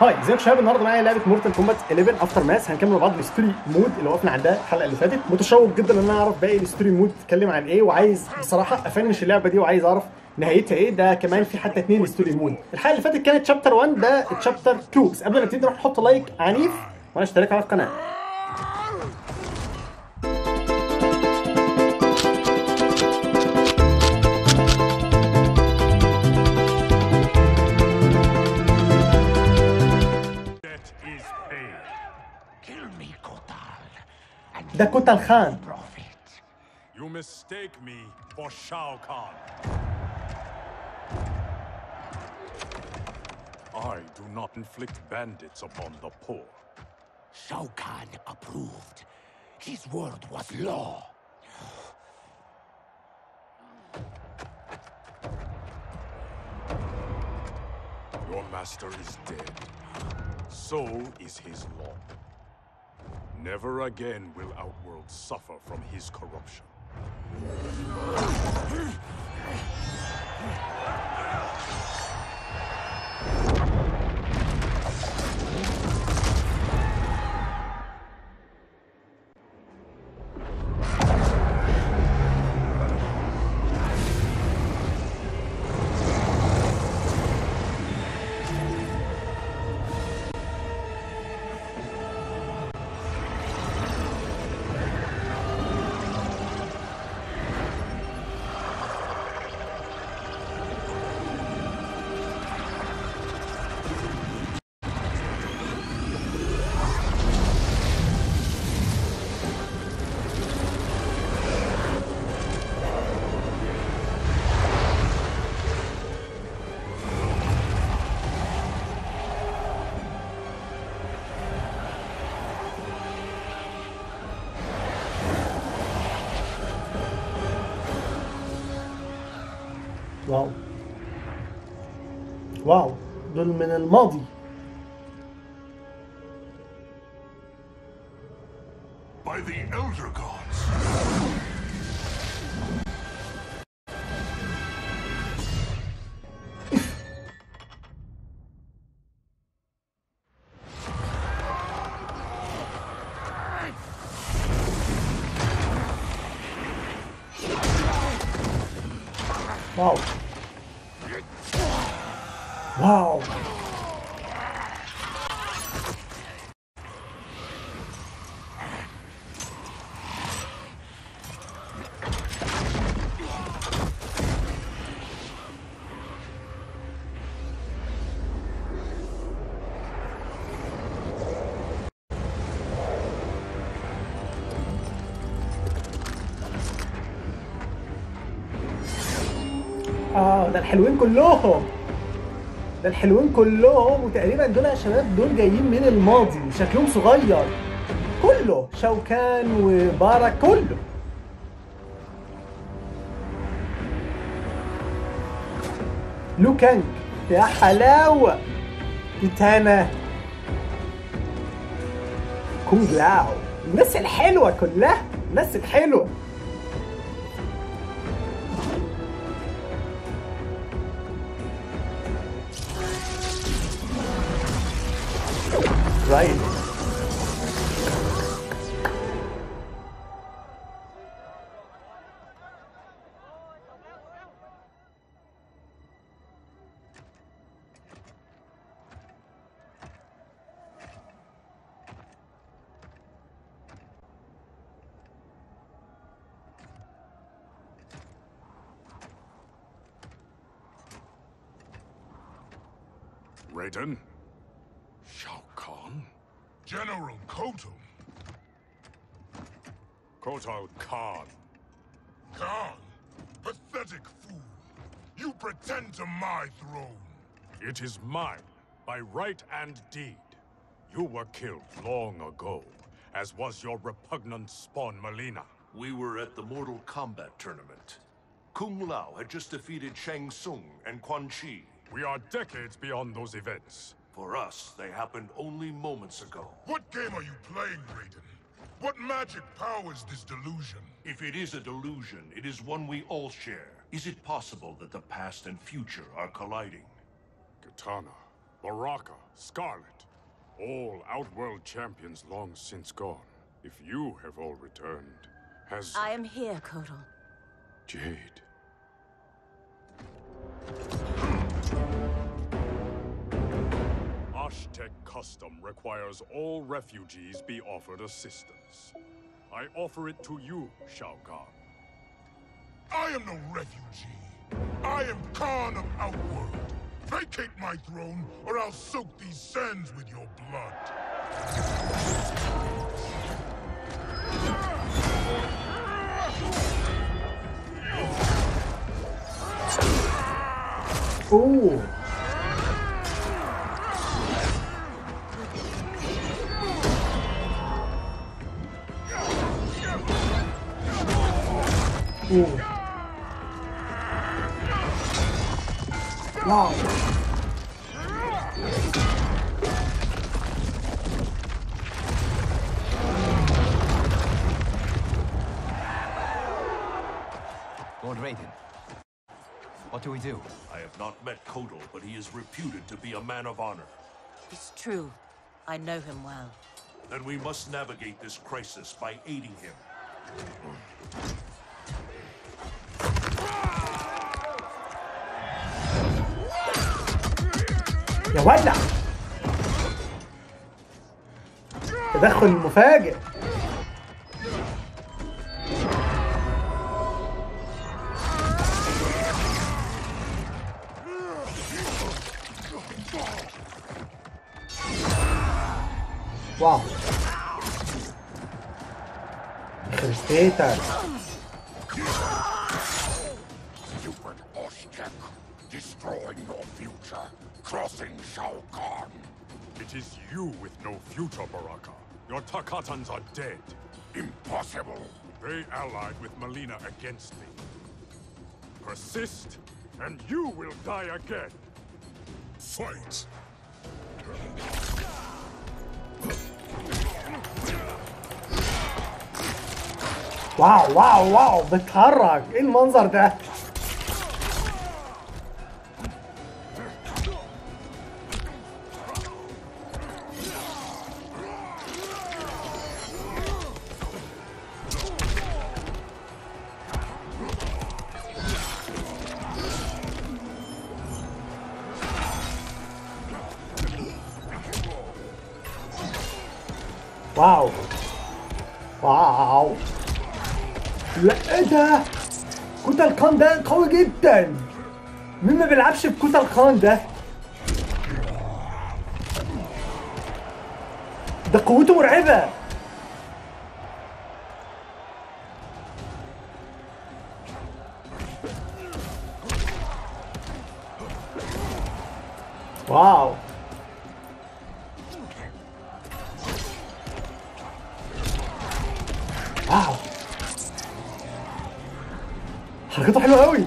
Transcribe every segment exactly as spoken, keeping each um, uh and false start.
هاي ازيكم شباب. النهارده معايا لعبه مورتال كومبات إحداشر افتر ماس. هنكمل مع بعض الستوري مود اللي وقفنا عندها الحلقه اللي فاتت. متشوق جدا ان انا اعرف باقي الستوري مود بتتكلم عن ايه، وعايز بصراحه افنش اللعبه دي وعايز اعرف نهايتها ايه. ده كمان في حتى اتنين ستوري مود. الحلقه اللي فاتت كانت شابتر واحد، ده شابتر اتنين. بس قبل ما نبتدي نروح نحط لايك عنيف وانا اشترك على القناه. ده كوتال خان. You mistake me for Shao Kahn. I do not inflict bandits upon the poor. Shao Kahn approved. His word was law. Your master is dead. So is his law. Never again will Outworld suffer from his corruption. واو واو، دول من الماضي. By the elder gods. واو واو اه ده الحلوين كلهم، ده الحلوين كلهم. وتقريبا دول يا شباب دول جايين من الماضي وشكلهم صغير كله. شاو كان وبارك كله. لو كانج يا حلاوه. كيتانا، كونج لاو، الناس الحلوه كلها، الناس الحلوه. Raiden. Raiden. General Kotal. Kotal Kahn. Kahn? Pathetic fool. You pretend to my throne. It is mine, by right and deed. You were killed long ago, as was your repugnant spawn, Mileena. We were at the Mortal Kombat tournament. Kung Lao had just defeated Shang Tsung and Quan Chi. We are decades beyond those events. For us, they happened only moments ago. What game are you playing, Raiden? What magic powers this delusion? If it is a delusion, it is one we all share. Is it possible that the past and future are colliding? Katana, Baraka, Scarlet, all Outworld champions long since gone. If you have all returned, has... I am here, Kotal. Jade. Aztec custom requires all refugees be offered assistance. I offer it to you, Shao Kahn. I am no refugee. I am Khan of Outworld. Vacate my throne, or I'll soak these sands with your blood. Ooh. Ooh. Wow. Lord Raiden, what do we do? I have not met Kotal, but he is reputed to be a man of honor. It's true. I know him well. Then we must navigate this crisis by aiding him. يا ولع تدخل مفاجئ واو خرستيتر Destroying your future, crossing Shao Kahn. It is you with no future, Baraka. Your Takatans are dead. Impossible. They allied with Mileena against me. Persist, and you will die again. Fight. Wow, wow, wow. بتحرك. إيه المنظر ده؟ واو واو لا ايه ده كوتال كان ده قوي جدا مين ما بيلعبش بكوتال كان ده ده قوته مرعبه واو واو حركته حلوه قوي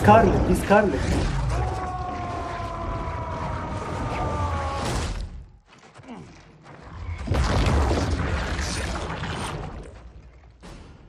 Scarlet, he's Scarlet.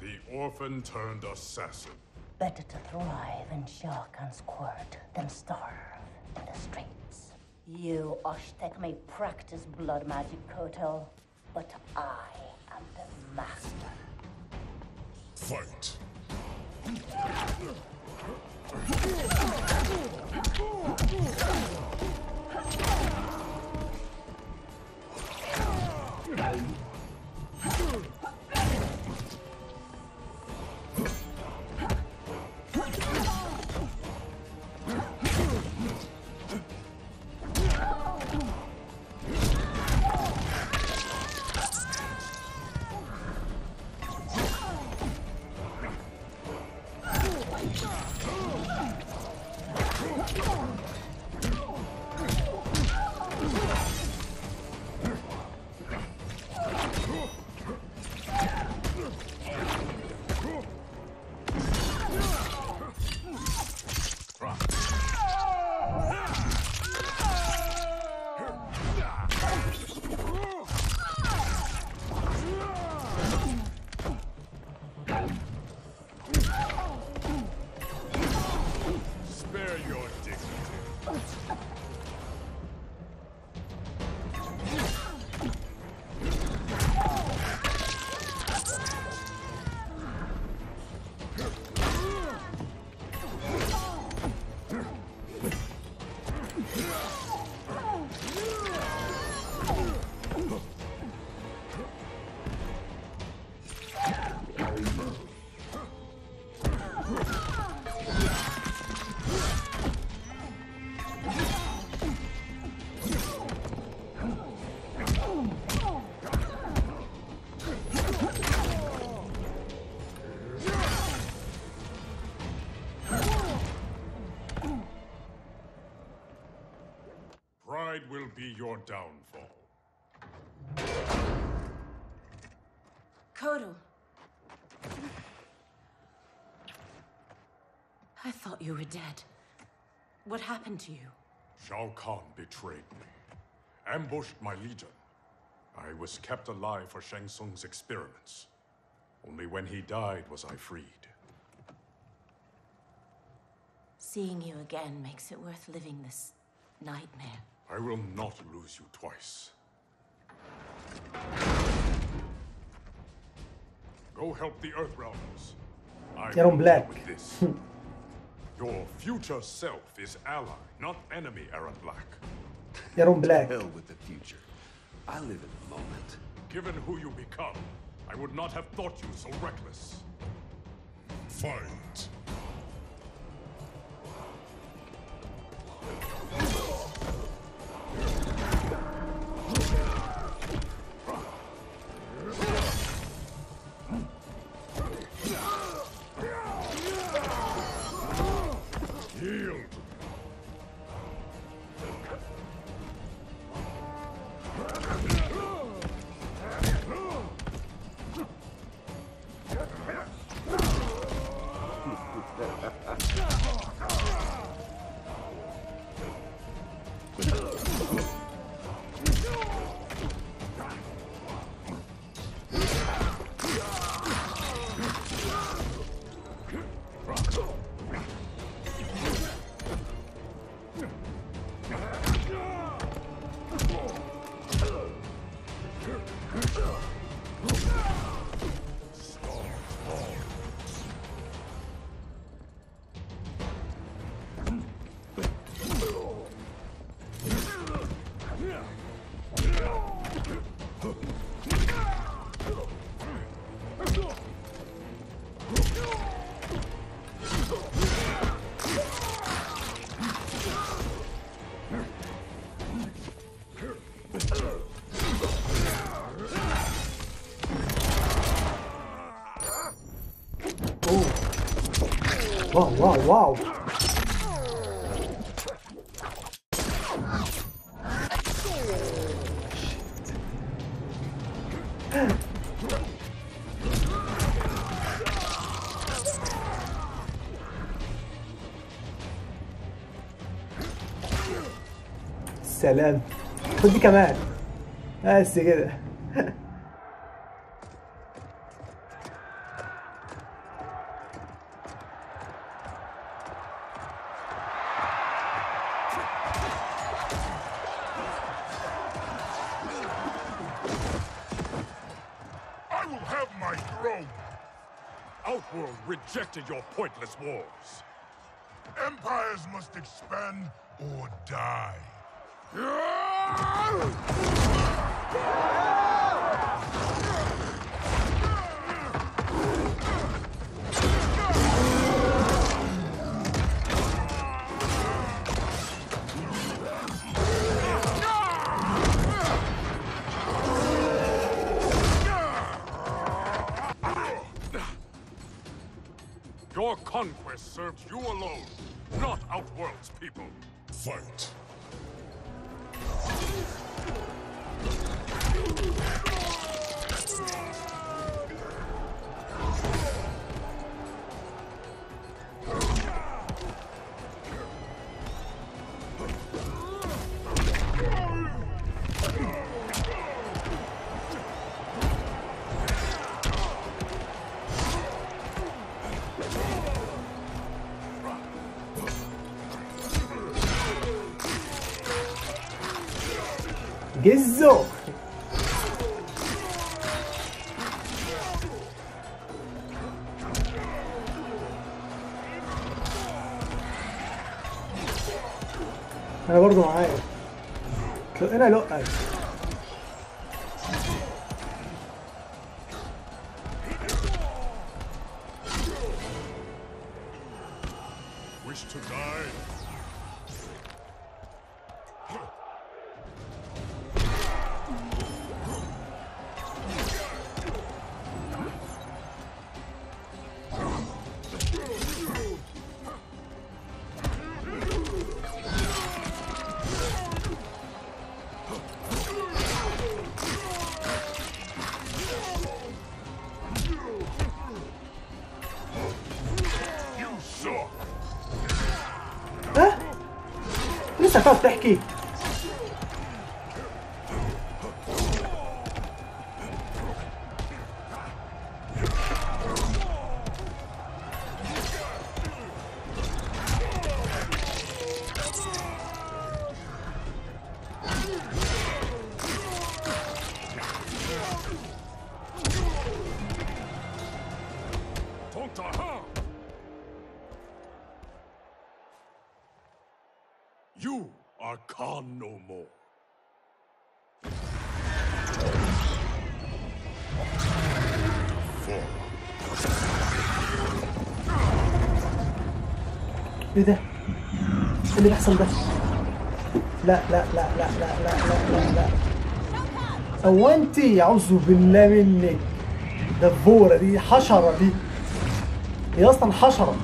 The orphan turned assassin. Better to thrive in Shao Kahn's court than starve in the streets. You, Oshtek, may practice blood magic, Kotal, but I am the master. Fight. Pride will be your downfall. Kotal. I thought you were dead. What happened to you? Shao Kahn betrayed me. Ambushed my legion. I was kept alive for Shang Tsung's experiments. Only when he died was I freed. Seeing you again makes it worth living this nightmare. I will not lose you twice. Go help the Earthrealms. I Get on black. With this. Your future self is ally, not enemy, Aaron Black. Get on black. Hell with the future. I live in the moment. Given who you become, I would not have thought you so reckless. Fight. Wow, wow, wow. سلام. خد دي كمان. بس كده. Outworld rejected your pointless wars. Empires must expand or die. Your conquest serves you alone, not Outworld's people. Fight. Gizzo! انا برضو معايا انا لقى لسه بتحكي ايه ده؟ ايه اللي بيحصل ده؟ لا لا لا لا لا لا لا لا هو انت اعوذ بالله منك دبوره دي حشره دي هي اصلا حشره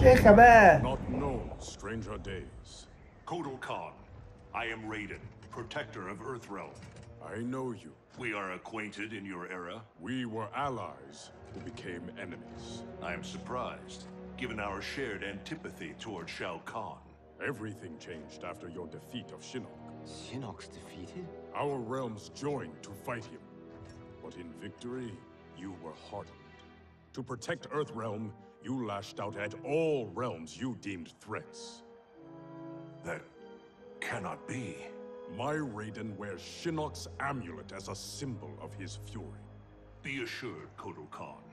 شيخه بقى. Not known, stranger days. Kotal Kahn. I am Raiden, protector of Earthrealm. I know you. We are acquainted in your era. We were allies who became enemies. I am surprised, given our shared antipathy toward Shao Kahn. Everything changed after your defeat of Shinnok. Shinnok's defeated? Our realms joined to fight him. But in victory, you were hardened. To protect Earthrealm, you lashed out at all realms you deemed threats. That cannot be. My Raiden wears Shinnok's amulet as a symbol of his fury. Be assured, Kotal Kahn,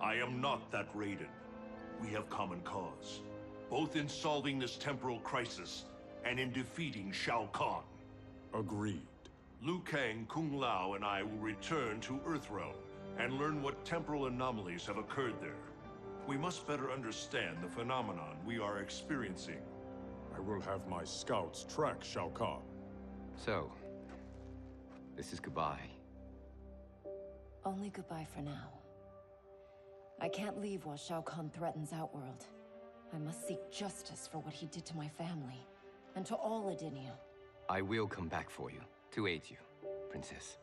I am not that Raiden. We have common cause, both in solving this temporal crisis and in defeating Shao Kahn. Agreed. Liu Kang, Kung Lao, and I will return to Earthrealm and learn what temporal anomalies have occurred there. We must better understand the phenomenon we are experiencing. I will have my scouts track Shao Kahn. So, this is goodbye. Only goodbye for now. I can't leave while Shao Kahn threatens Outworld. I must seek justice for what he did to my family, and to all Adinia. I will come back for you, to aid you, Princess.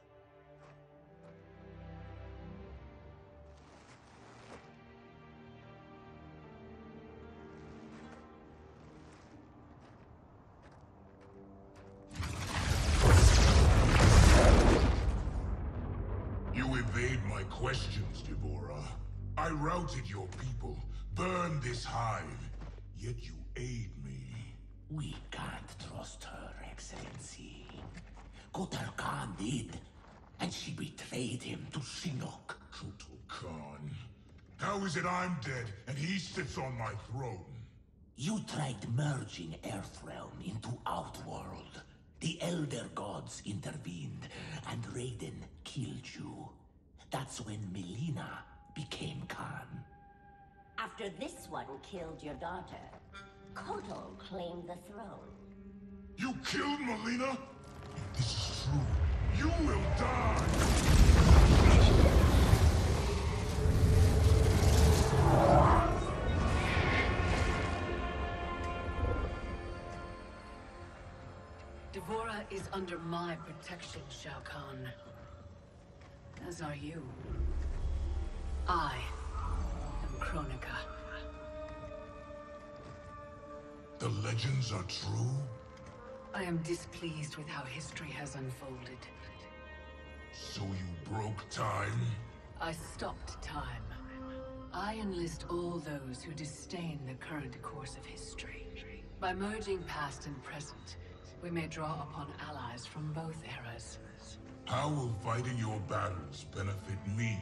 Questions, D'Vorah. I routed your people, burned this hive, yet you aid me. We can't trust her, Excellency. Kotal Kahn did, and she betrayed him to Shinnok. Kotal Kahn. How is it I'm dead and he sits on my throne? You tried merging Earthrealm into Outworld. The Elder Gods intervened, and Raiden killed you. That's when Mileena became Khan. After this one killed your daughter, Kotal claimed the throne. You killed Mileena? If this is true, you will die! D'Vorah is under my protection, Shao Kahn. As are you. I am Kronika. The legends are true? I am displeased with how history has unfolded. So you broke time? I stopped time. I enlist all those who disdain the current course of history. By merging past and present, we may draw upon allies from both eras. How will fighting your battles benefit me?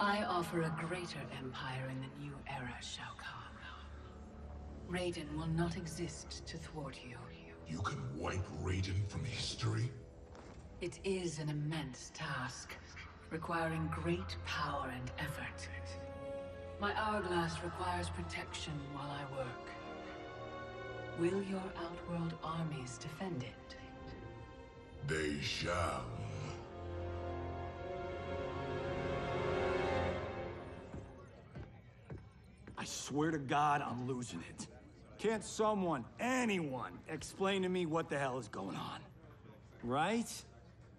I offer a greater empire in the new era, Shao Kahn. Raiden will not exist to thwart you. You can wipe Raiden from history? It is an immense task, requiring great power and effort. My hourglass requires protection while I work. Will your Outworld armies defend it? They shall. I swear to God, I'm losing it. Can't someone, anyone, explain to me what the hell is going on? Right?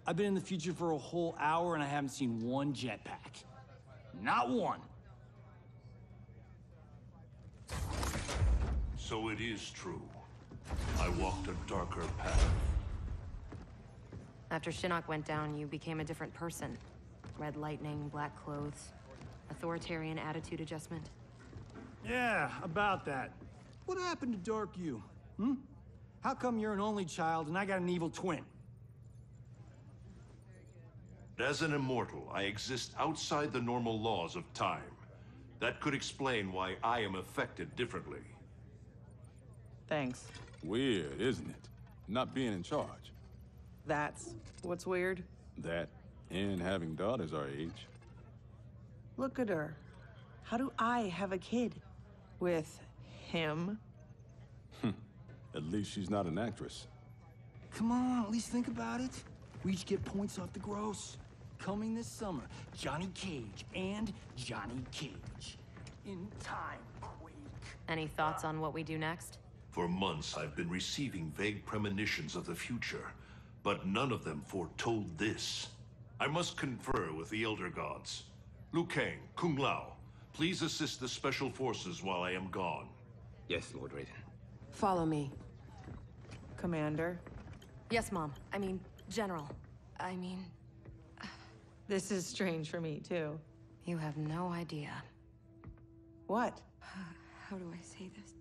I've been in the future for a whole hour and I haven't seen one jetpack. Not one. So it is true. I walked a darker path. After Shinnok went down, you became a different person. Red lightning, black clothes, authoritarian attitude adjustment. Yeah, about that. What happened to Dark You? Hmm? How come you're an only child and I got an evil twin? As an immortal, I exist outside the normal laws of time. That could explain why I am affected differently. Thanks. Weird, isn't it? Not being in charge. That's what's weird? That and having daughters our age. Look at her. How do I have a kid? With him? At least she's not an actress. Come on, at least think about it. We each get points off the gross. Coming this summer, Johnny Cage and Johnny Cage. In time, Quake. Any thoughts on what we do next? For months, I've been receiving vague premonitions of the future, but none of them foretold this. I must confer with the Elder Gods. Liu Kang, Kung Lao, please assist the Special Forces while I am gone. Yes, Lord Raiden. Follow me. Commander? Yes, Mom. I mean, General. I mean... This is strange for me, too. You have no idea. What? How do I say this?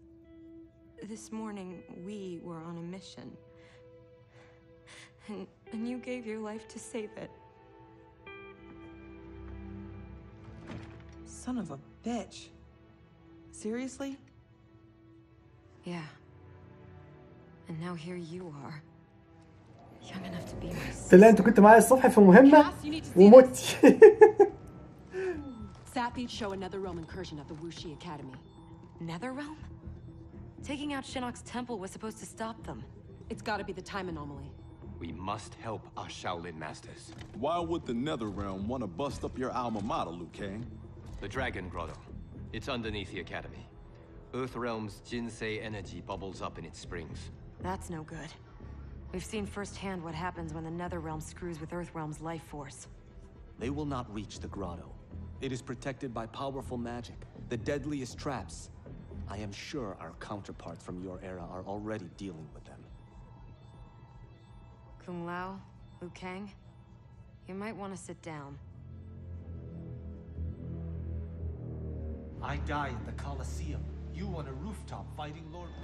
This morning, we were on a mission, and, and you gave your life to save it. Son of a bitch. Seriously? Yeah. And now here you are. Young enough to be myself. طلع انتوا كنتوا معايا الصبح في مهمة وموت. Sapphies show another Roman incursion at the Wushi Academy. Nether Realm? Taking out Shinnok's temple was supposed to stop them. It's gotta be the time anomaly. We must help our Shaolin masters. Why would the Nether Realm want to bust up your alma mater, Liu Kang? The Dragon Grotto. It's underneath the Academy. Earthrealm's Jinsei energy bubbles up in its springs. That's no good. We've seen firsthand what happens when the Nether Realm screws with Earthrealm's life force. They will not reach the grotto. It is protected by powerful magic, the deadliest traps. I am sure our counterparts from your era are already dealing with them. Kung Lao, Liu Kang, you might want to sit down. I die in the Colosseum. تمام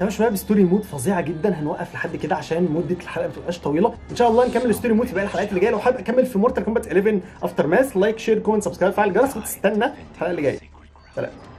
يا شباب، ستوري مود فظيعه جدا. هنوقف لحد كده عشان مده الحلقه ما تبقاش طويله. ان شاء الله نكمل ستوري مود في باقي الحلقات اللي جايه. لو حابب اكمل في مورتال كومبات إحداشر افتر ماث، لايك شير كومنت سبسكرايب، فعل الجرس، وتستنى الحلقه اللي جايه. سلام.